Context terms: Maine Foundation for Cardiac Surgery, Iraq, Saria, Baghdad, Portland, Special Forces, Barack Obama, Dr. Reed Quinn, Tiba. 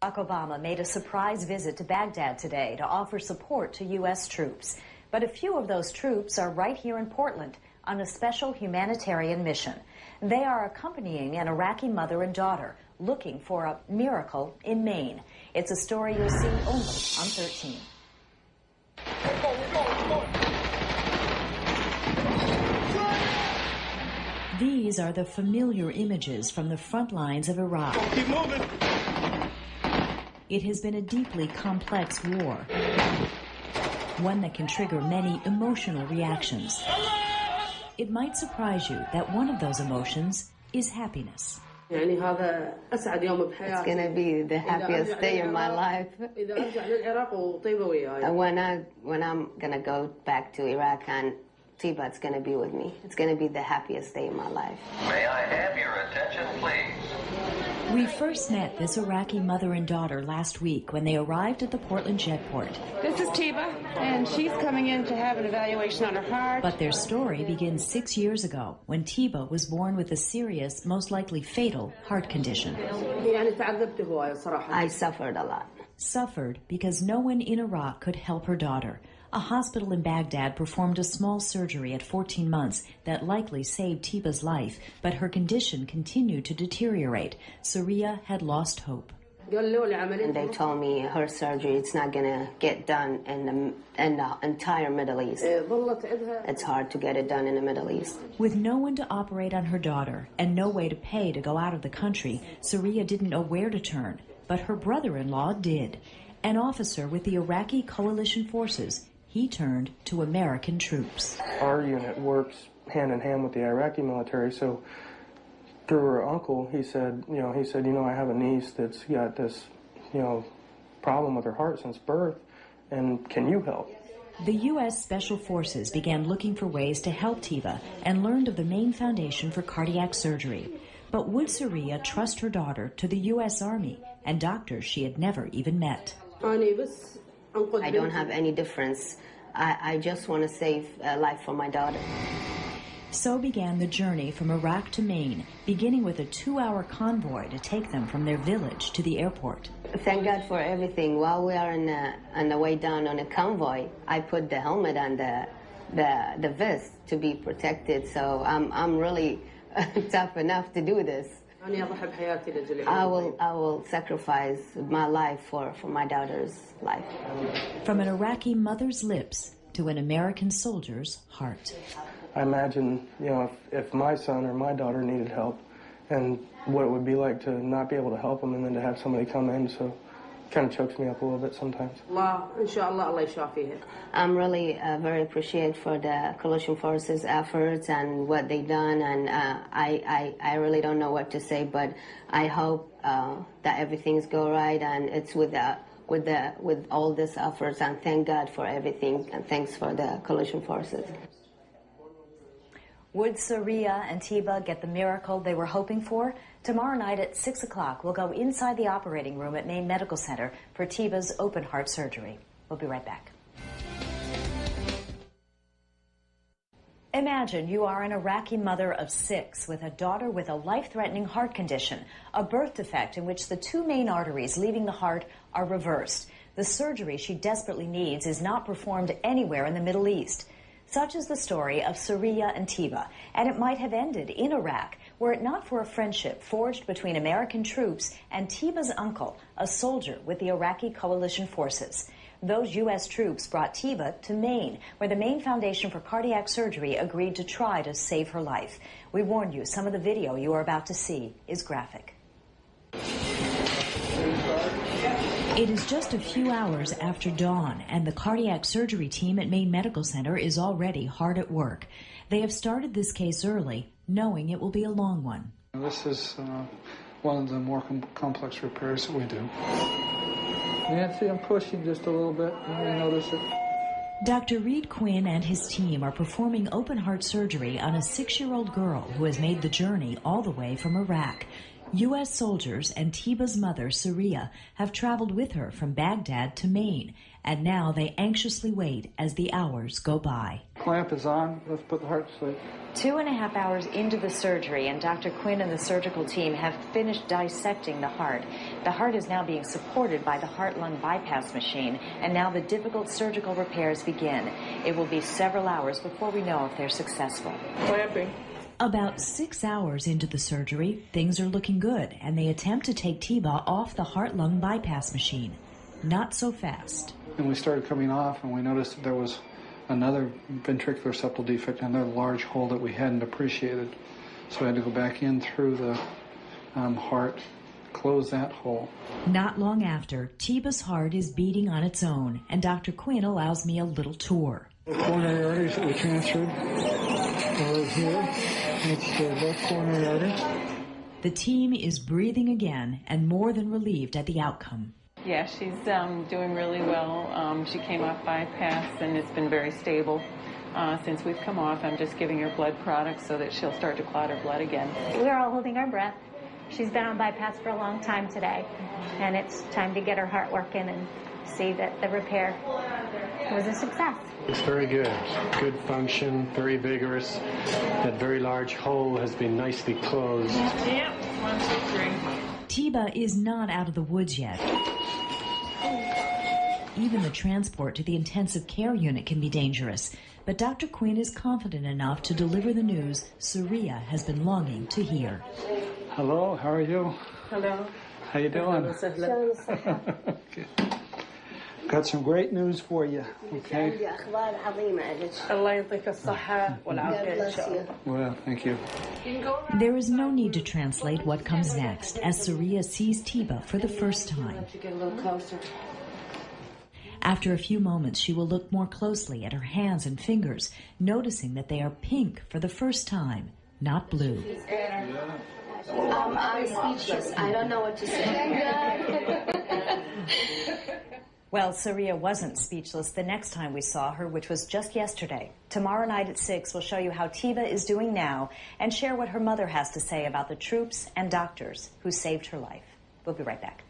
Barack Obama made a surprise visit to Baghdad today to offer support to U.S. troops. But a few of those troops are right here in Portland on a special humanitarian mission. They are accompanying an Iraqi mother and daughter looking for a miracle in Maine. It's a story you'll see only on 13. These are the familiar images from the front lines of Iraq. Keep moving. It has been a deeply complex war, one that can trigger many emotional reactions. It might surprise you that one of those emotions is happiness. It's going to be the happiest day of my life. When I'm going to go back to Iraq and Tiba, it's going to be with me. It's going to be the happiest day of my life. May I have your attention, please? We first met this Iraqi mother and daughter last week when they arrived at the Portland jetport. This is Tiba, and she's coming in to have an evaluation on her heart. But their story begins 6 years ago when Tiba was born with a serious, most likely fatal, heart condition. I suffered a lot. Suffered because no one in Iraq could help her daughter. A hospital in Baghdad performed a small surgery at 14 months that likely saved Tiba's life, but her condition continued to deteriorate. Saria had lost hope. And they told me her surgery, it's not going to get done in the entire Middle East. It's hard to get it done in the Middle East. With no one to operate on her daughter and no way to pay to go out of the country, Saria didn't know where to turn, but her brother-in-law did. An officer with the Iraqi coalition forces, he turned to American troops. Our unit works hand in hand with the Iraqi military, so through her uncle, he said, I have a niece that's got this, problem with her heart since birth, and can you help? The U.S. Special Forces began looking for ways to help Tiba and learned of the Maine Foundation for Cardiac Surgery. But would Saria trust her daughter to the U.S. Army and doctors she had never even met? I don't have any difference. I just want to save a life for my daughter. So began the journey from Iraq to Maine, beginning with a 2-hour convoy to take them from their village to the airport. Thank God for everything. While we are on the way down on a convoy, I put the helmet on the vest to be protected. So I'm really tough enough to do this. I will sacrifice my life for my daughter's life. From an Iraqi mother's lips to an American soldier's heart. I imagine, if my son or my daughter needed help and what it would be like to not be able to help them and then to have somebody come in, so it kind of chokes me up a little bit sometimes. I'm really very appreciative for the coalition forces' efforts and what they've done, and I really don't know what to say, but I hope that everything's go right, and it's with all these efforts, and thank God for everything, and thanks for the coalition forces. Would Saria and Tiba get the miracle they were hoping for? Tomorrow night at 6 o'clock, we'll go inside the operating room at Maine Medical Center for Tiba's open heart surgery. We'll be right back. Imagine you are an Iraqi mother of 6 with a daughter with a life-threatening heart condition, a birth defect in which the 2 main arteries leaving the heart are reversed. The surgery she desperately needs is not performed anywhere in the Middle East. Such is the story of Saria and Tiba, and it might have ended in Iraq were it not for a friendship forged between American troops and Tiba's uncle, a soldier with the Iraqi coalition forces. Those U.S. troops brought Tiba to Maine, where the Maine Foundation for Cardiac Surgery agreed to try to save her life. We warn you, some of the video you are about to see is graphic. It is just a few hours after dawn, and the cardiac surgery team at Maine Medical Center is already hard at work. They have started this case early, knowing it will be a long one. This is one of the more complex repairs that we do. Nancy, I'm pushing just a little bit. You may notice it. Dr. Reed Quinn and his team are performing open heart surgery on a 6-year-old girl who has made the journey all the way from Iraq. U.S. soldiers and Tiba's mother, Saria, have traveled with her from Baghdad to Maine, and now they anxiously wait as the hours go by. Clamp is on. Let's put the heart to sleep. 2.5 hours into the surgery, and Dr. Quinn and the surgical team have finished dissecting the heart. The heart is now being supported by the heart-lung bypass machine, and now the difficult surgical repairs begin. It will be several hours before we know if they're successful. Clamping. About 6 hours into the surgery, things are looking good, and they attempt to take Tiba off the heart-lung bypass machine. Not so fast. And we started coming off, and we noticed there was another ventricular septal defect, another large hole that we hadn't appreciated. So we had to go back in through the heart, close that hole. Not long after, Tiba's heart is beating on its own, and Dr. Quinn allows me a little tour. The coronary arteries that we transferred are right here. It's the left coronary artery. The team is breathing again and more than relieved at the outcome. Yeah, she's doing really well. She came off bypass and it's been very stable since we've come off. I'm just giving her blood products so that she'll start to clot her blood again. We're all holding our breath. She's been on bypass for a long time today, and it's time to get her heart working and see that the repair was a success. It's very good. Good function, very vigorous. That very large hole has been nicely closed. Yep, 1, 2, 3. Tiba is not out of the woods yet. Even the transport to the intensive care unit can be dangerous, but Dr. Quinn is confident enough to deliver the news Saria has been longing to hear. Hello, how are you? Hello. How you doing? Hello. Okay. Got some great news for you, okay? Well, thank you. There is no need to translate what comes next as Saria sees Tiba for the first time. After a few moments, she will look more closely at her hands and fingers, noticing that they are pink for the first time, not blue. I'm speechless. I don't know what to say. Well, Saria wasn't speechless the next time we saw her, which was just yesterday. Tomorrow night at 6, we'll show you how Tiba is doing now and share what her mother has to say about the troops and doctors who saved her life. We'll be right back.